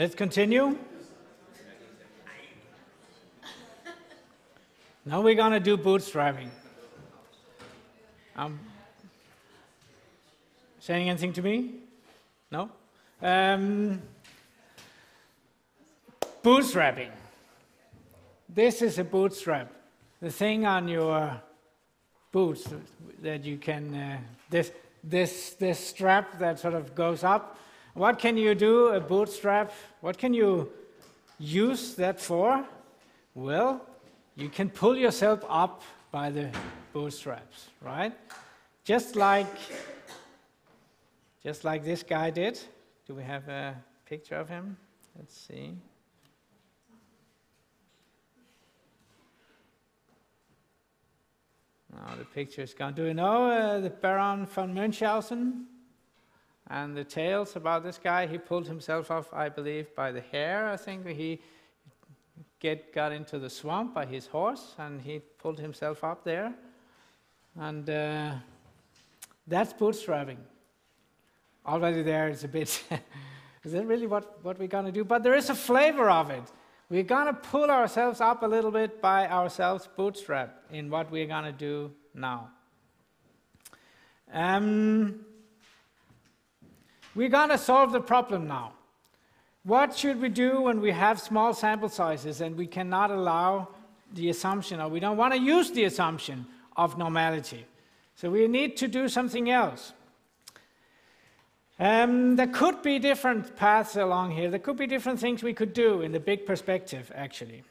Let's continue. Now we're going to do bootstrapping. Saying anything to me? No? Bootstrapping. This is a bootstrap. The thing on your boots that you can, this strap that sort of goes up. What can you do, a bootstrap? What can you use that for? Well, you can pull yourself up by the bootstraps, right? Just like this guy did. Do we have a picture of him? Let's see. Now the picture is gone. Do you know the Baron von Münchhausen? And the tales about this guy, he pulled himself off, I believe, by the hair. I think he got into the swamp by his horse, and he pulled himself up there. And that's bootstrapping. Already there, it's a bit, is that really what we're going to do? But there is a flavor of it. We're going to pull ourselves up a little bit by ourselves, bootstrap, in what we're going to do now. We're going to solve the problem now. What should we do when we have small sample sizes and we cannot allow the assumption, or we don't want to use the assumption of normality? So we need to do something else. There could be different paths along here. There could be different things we could do in the big perspective, actually.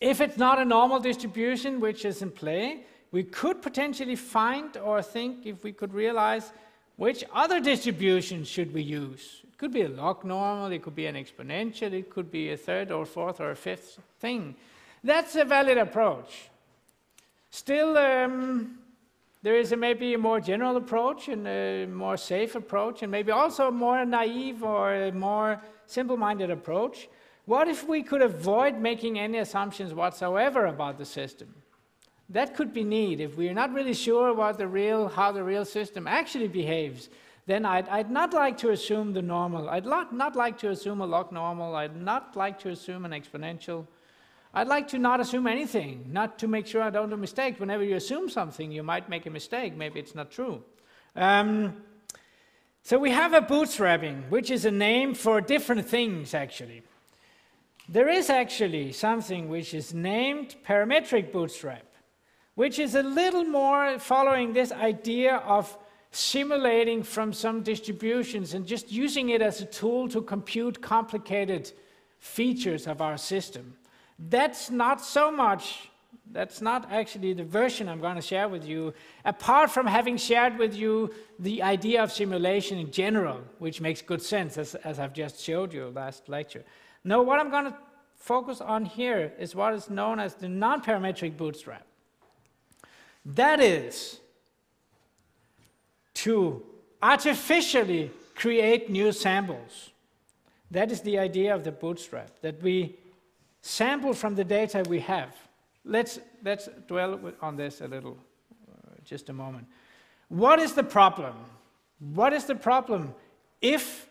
If it's not a normal distribution which is in play, we could potentially find or think if we could realize which other distributions should we use. It could be a log normal, it could be an exponential, it could be a third or fourth or a fifth thing. That's a valid approach. Still, there is maybe a more general approach and a more safe approach, and maybe also a more naive or a more simple-minded approach. What if we could avoid making any assumptions whatsoever about the system? That could be neat. If we're not really sure what the real, how the real system actually behaves, then I'd not like to assume the normal. I'd not like to assume a log normal. I'd not like to assume an exponential. I'd like to not assume anything, not to make sure I don't do mistakes. Whenever you assume something, you might make a mistake. Maybe it's not true. So we have a bootstrapping, which is a name for different things, actually. There is actually something which is named parametric bootstrap, which is a little more following this idea of simulating from some distributions and just using it as a tool to compute complicated features of our system. That's not so much, that's not actually the version I'm going to share with you, apart from having shared with you the idea of simulation in general, which makes good sense, as I've just showed you last lecture. No, what I'm going to focus on here is what is known as the non-parametric bootstrap. That is to artificially create new samples. That is the idea of the bootstrap, that we sample from the data we have. Let's dwell on this a little, just a moment. What is the problem? What is the problem if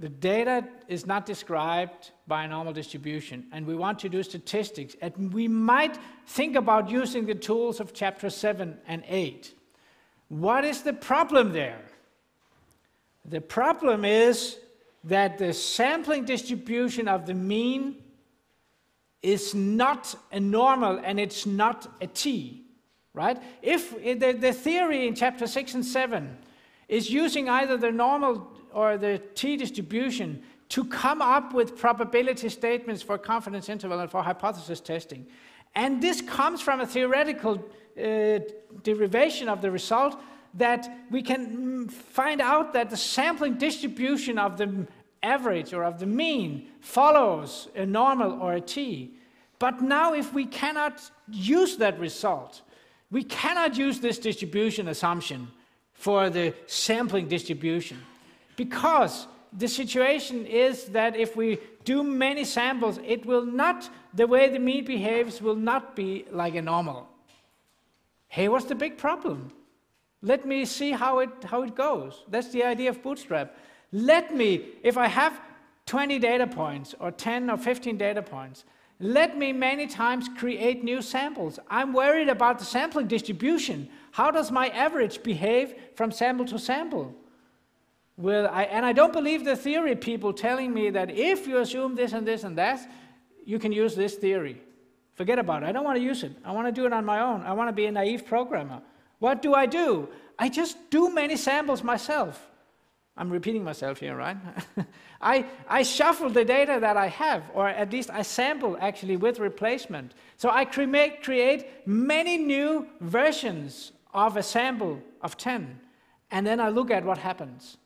the data is not described by a normal distribution and we want to do statistics, and we might think about using the tools of chapter 7 and 8. What is the problem there? The problem is that the sampling distribution of the mean is not a normal and it's not a t, right? If the theory in chapter 6 and 7 is using either the normal or the t distribution to come up with probability statements for confidence interval and for hypothesis testing, and this comes from a theoretical derivation of the result, that we can find out that the sampling distribution of the average or of the mean follows a normal or a t. But now if we cannot use that result, we cannot use this distribution assumption for the sampling distribution, because the situation is that if we do many samples, it will not, the way the mean behaves will not be like a normal. Hey, what's the big problem? Let me see how it goes. That's the idea of bootstrap. Let me, if I have 20 data points or 10 or 15 data points, let me many times create new samples. I'm worried about the sampling distribution. How does my average behave from sample to sample? Well, I don't believe the theory people telling me that if you assume this and this and that, you can use this theory. Forget about it. I don't want to use it. I want to do it on my own. I want to be a naive programmer. What do? I just do many samples myself. I'm repeating myself here, right? I shuffle the data that I have, or at least I sample actually with replacement. So I create many new versions of a sample of 10, and then I look at what happens.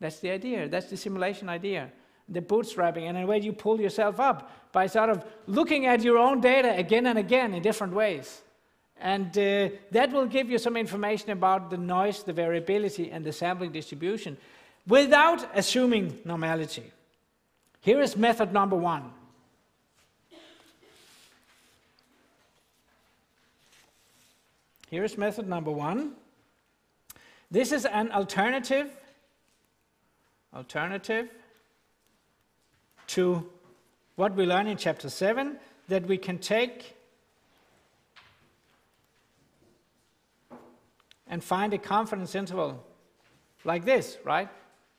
That's the idea. That's the simulation idea, the bootstrapping, and the way you pull yourself up by sort of looking at your own data again and again in different ways. And that will give you some information about the noise, the variability, and the sampling distribution, without assuming normality. Here is method number one. Here is method number one. This is an alternative to what we learned in chapter 7, that we can take and find a confidence interval like this, right?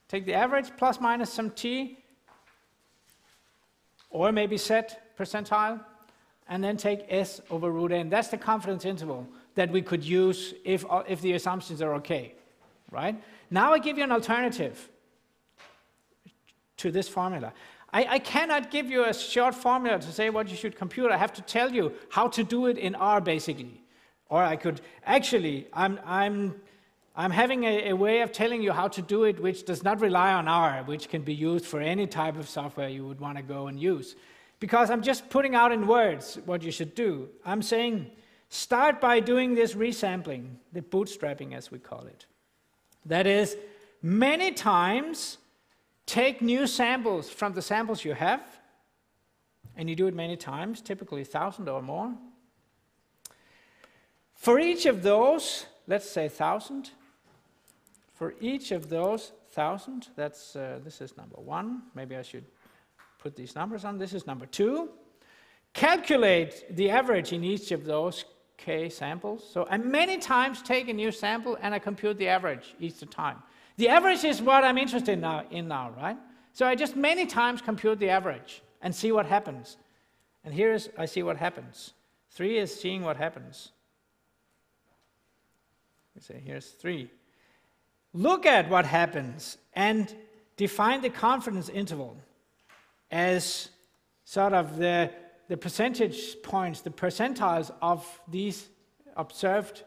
Take the average plus minus some t, or maybe set percentile, and then take s over root n. That's the confidence interval that we could use if the assumptions are okay, right? Now I give you an alternative to this formula. I cannot give you a short formula to say what you should compute. I have to tell you how to do it in R, basically. Or I could actually, I'm having a way of telling you how to do it which does not rely on R, which can be used for any type of software you would want to go and use. Because I'm just putting out in words what you should do. I'm saying start by doing this resampling, the bootstrapping as we call it. That is, many times take new samples from the samples you have, and you do it many times, typically 1,000 or more. For each of those, let's say 1,000. For each of those 1,000, that's this is number one. Maybe I should put these numbers on. This is number two. Calculate the average in each of those k samples. So I many times take a new sample and I compute the average each time. The average is what I'm interested in now, right? So I just many times compute the average and see what happens. And here is I see what happens. Three is seeing what happens. We say here's three. Look at what happens and define the confidence interval as sort of the percentage points, the percentiles of these observed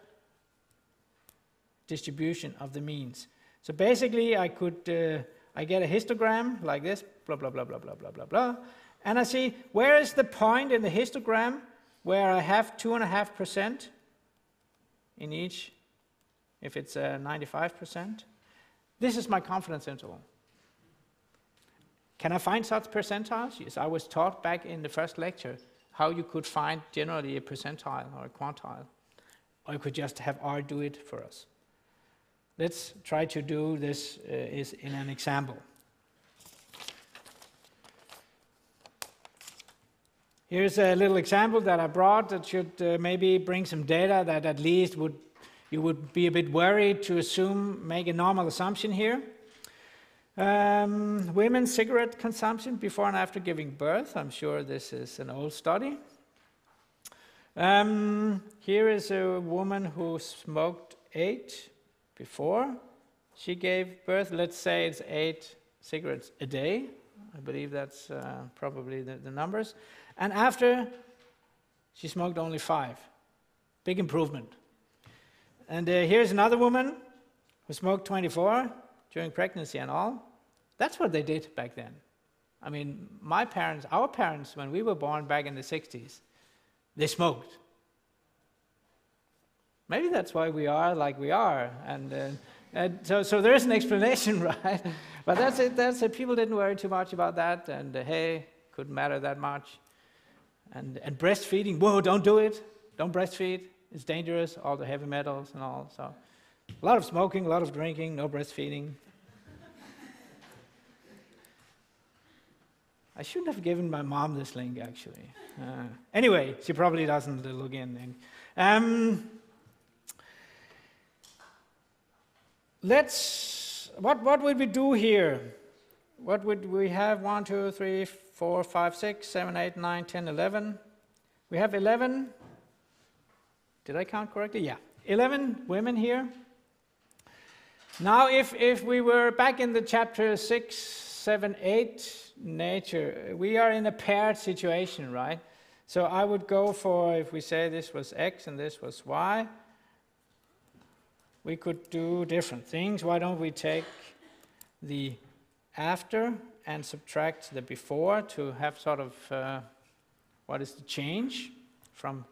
distribution of the means. So basically I could, I get a histogram like this, blah, blah, blah, blah, blah, blah, blah, blah. And I see where is the point in the histogram where I have 2.5% in each. If it's 95%, this is my confidence interval. Can I find such percentiles? Yes, I was taught back in the first lecture how you could find generally a percentile or a quantile. Or you could just have R do it for us. Let's try to do this is in an example. Here's a little example that I brought that should maybe bring some data that at least would you would be a bit worried to assume, make a normal assumption here. Women's cigarette consumption before and after giving birth. I'm sure this is an old study. Here is a woman who smoked 8 before she gave birth. Let's say it's 8 cigarettes a day. I believe that's probably the numbers. And after, she smoked only 5. Big improvement. And here's another woman who smoked 24 during pregnancy and all. That's what they did back then. I mean, my parents, our parents, when we were born back in the 60s, they smoked. Maybe that's why we are like we are. And so there is an explanation, right? But that's it. That's it. People didn't worry too much about that. And hey, couldn't matter that much. And breastfeeding, whoa, don't do it. Don't breastfeed. It's dangerous, all the heavy metals and all. So, a lot of smoking, a lot of drinking, no breastfeeding. I shouldn't have given my mom this link, actually. Anyway, she probably doesn't look in. What would we do here? What would we have? 1, 2, 3, 4, 5, 6, 7, 8, 9, 10, 11. We have 11. Did I count correctly? Yeah, 11 women here. Now, if we were back in the chapter 6, 7, 8, nature, we are in a paired situation, right? So I would go for, if we say this was X and this was Y, we could do different things. Why don't we take the after and subtract the before to have sort of what is the change from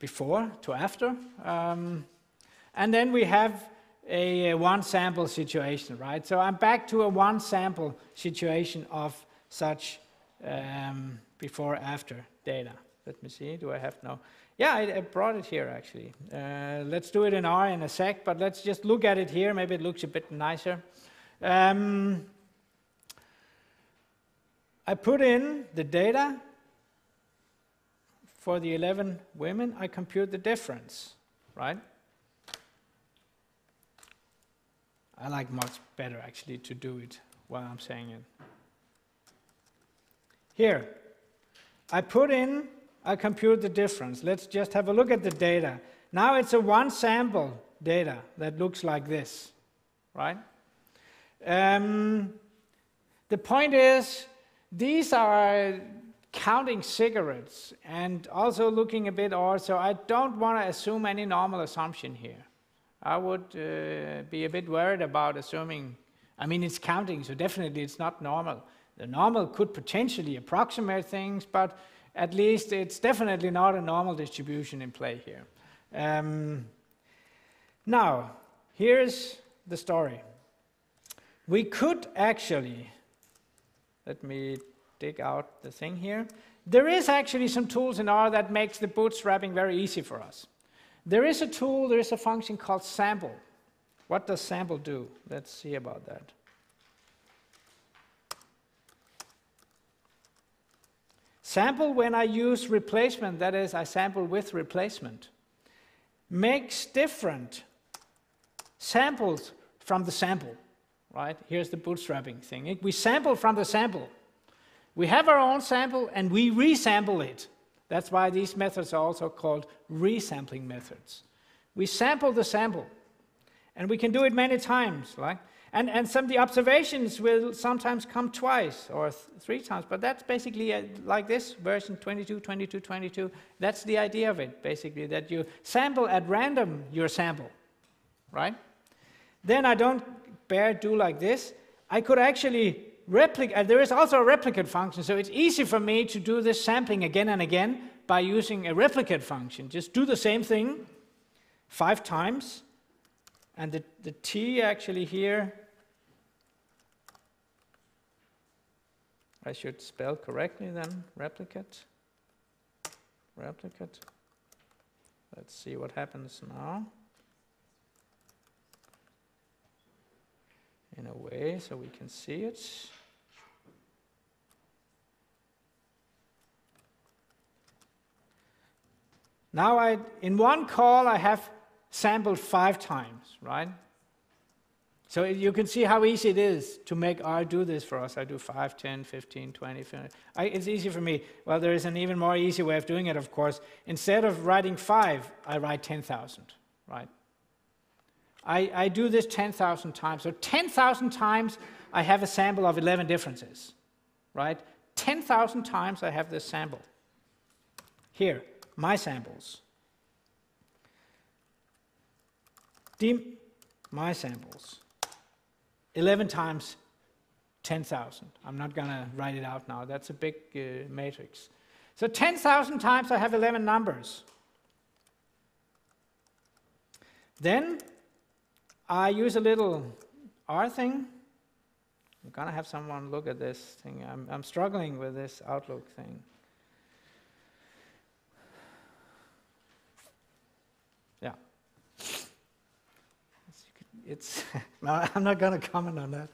before to after? And then we have a one-sample situation, right? So I'm back to a one-sample situation of such before-after data. Let me see, do I have no? Yeah, I brought it here, actually. Let's do it in R in a sec, but let's just look at it here. Maybe it looks a bit nicer. I put in the data for the 11 women. I compute the difference, right? I like much better, actually, to do it while I'm saying it. Here, I compute the difference. Let's just have a look at the data. Now it's a one-sample data that looks like this, right? The point is, these are counting cigarettes and also looking a bit odd, so I don't want to assume any normal assumption here. I would be a bit worried about assuming, I mean, it's counting, so definitely it's not normal. The normal could potentially approximate things, but at least it's definitely not a normal distribution in play here. Now, here's the story. We could actually, let me dig out the thing here. There is actually some tools in R that makes the bootstrapping very easy for us. There is a tool, there is a function called sample. What does sample do? Let's see about that. Sample, when I use replacement, that is, I sample with replacement, makes different samples from the sample, right? Here's the bootstrapping thing. We sample from the sample. We have our own sample and we resample it. That's why these methods are also called resampling methods. We sample the sample, and we can do it many times. Right? And some of the observations will sometimes come twice or three times, but that's basically like this, version 22, 22, 22. That's the idea of it, basically, that you sample at random your sample. Right? Then I don't bear do like this. I could actually replicate, there is also a replicate function, so it's easy for me to do this sampling again and again by using a replicate function. Just do the same thing 5 times, and the T actually here, I should spell correctly then, replicate. Let's see what happens now. In a way, so we can see it. Now, in one call, I have sampled 5 times, right? So you can see how easy it is to make R do this for us. I do 5, 10, 15, 20, 50. It's easy for me. Well, there is an even more easy way of doing it, of course. Instead of writing 5, I write 10,000, right? I do this 10,000 times. So 10,000 times I have a sample of 11 differences, right? 10,000 times I have this sample. Here, my samples. My samples. 11 times 10,000. I'm not going to write it out now. That's a big matrix. So 10,000 times I have 11 numbers. Then I use a little R thing. I'm going to have someone look at this thing. I'm struggling with this Outlook thing. Yeah. It's no, I'm not going to comment on that.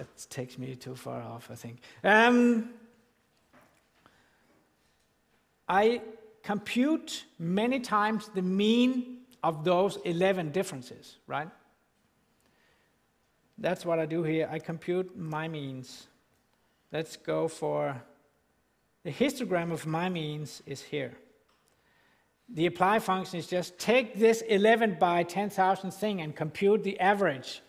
That takes me too far off, I think. I compute many times the mean of those 11 differences, right? That's what I do here. I compute my means. Let's go for the histogram of my means is here. The apply function is just take this 11 by 10,000 thing and compute the average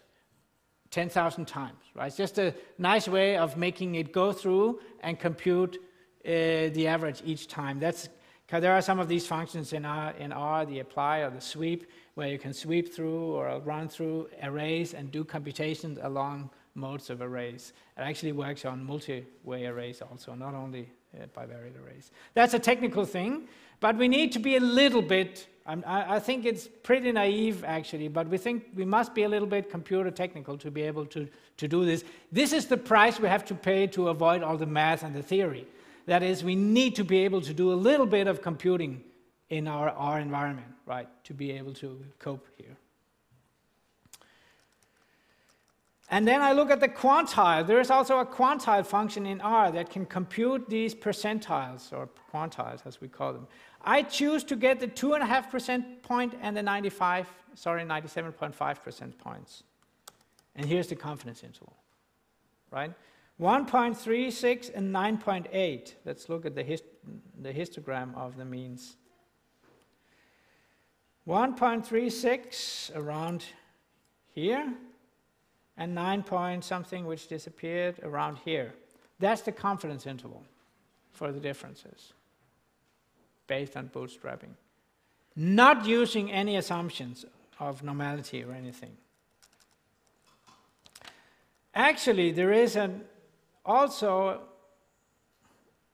10,000 times, right? It's just a nice way of making it go through and compute the average each time. That's because there are some of these functions in R, the apply or the sweep, where you can sweep through or run through arrays and do computations along modes of arrays. It actually works on multi-way arrays also, not only bivariate arrays. That's a technical thing, but we need to be a little bit, I think it's pretty naive actually, but we think we must be a little bit computer technical to be able to do this. This is the price we have to pay to avoid all the math and the theory. That is, we need to be able to do a little bit of computing in our R environment, right, to be able to cope here. And then I look at the quantile. There is also a quantile function in R that can compute these percentiles, or quantiles as we call them. I choose to get the 2.5% point and the 97.5% points. And here's the confidence interval, right? 1.36 and 9.8. Let's look at the histogram of the means. 1.36 around here, and 9 point something which disappeared around here. That's the confidence interval for the differences based on bootstrapping. Not using any assumptions of normality or anything. Actually, there is also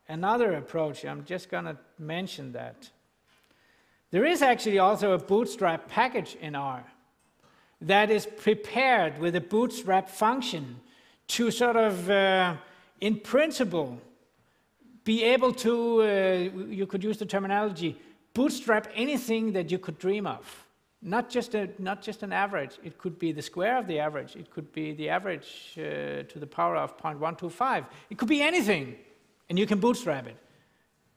another approach. I'm just going to mention that. There is actually also a bootstrap package in R that is prepared with a bootstrap function to sort of, in principle, be able to, you could use the terminology, bootstrap anything that you could dream of. Not just an average. It could be the square of the average. It could be the average to the power of 0.125. It could be anything, and you can bootstrap it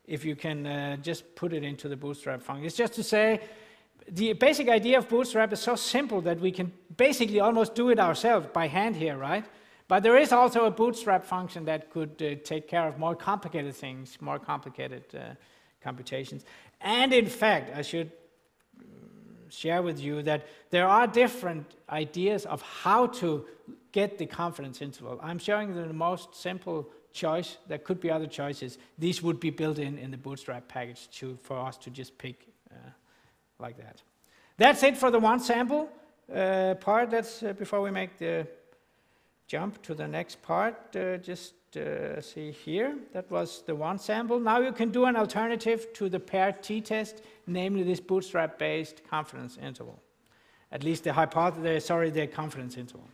if you can just put it into the bootstrap function. It's just to say, the basic idea of bootstrap is so simple that we can basically almost do it ourselves by hand here, right? But there is also a bootstrap function that could take care of more complicated things, more complicated computations. And in fact, I should share with you that there are different ideas of how to get the confidence interval. I'm showing the most simple choice. There could be other choices. These would be built in the bootstrap package for us to just pick like that. That's it for the one sample part. That's before we make the jump to the next part. Just see here. That was the one sample. Now you can do an alternative to the paired t-test, namely this bootstrap-based confidence interval. At least the confidence interval.